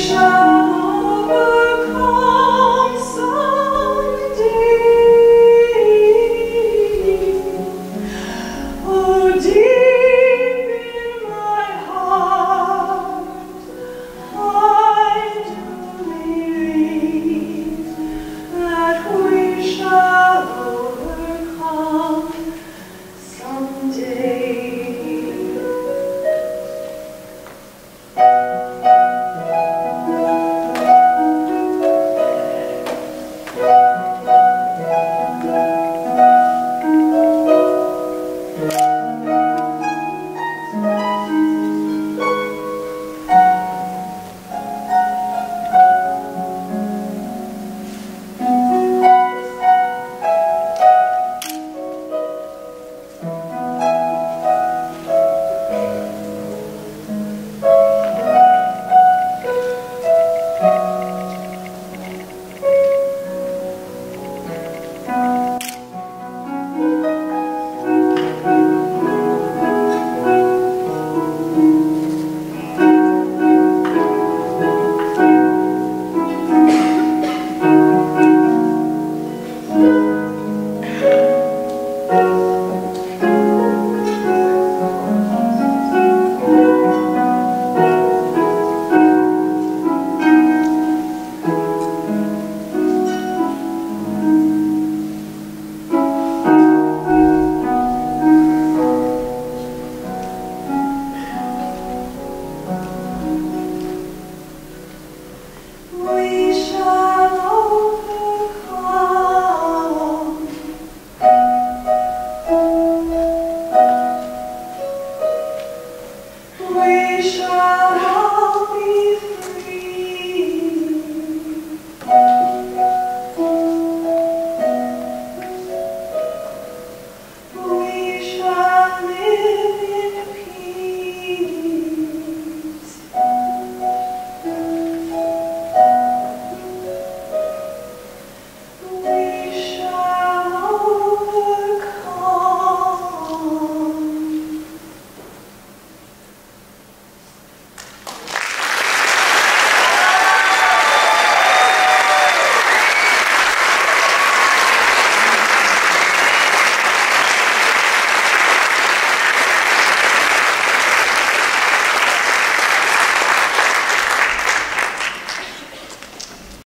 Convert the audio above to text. We shall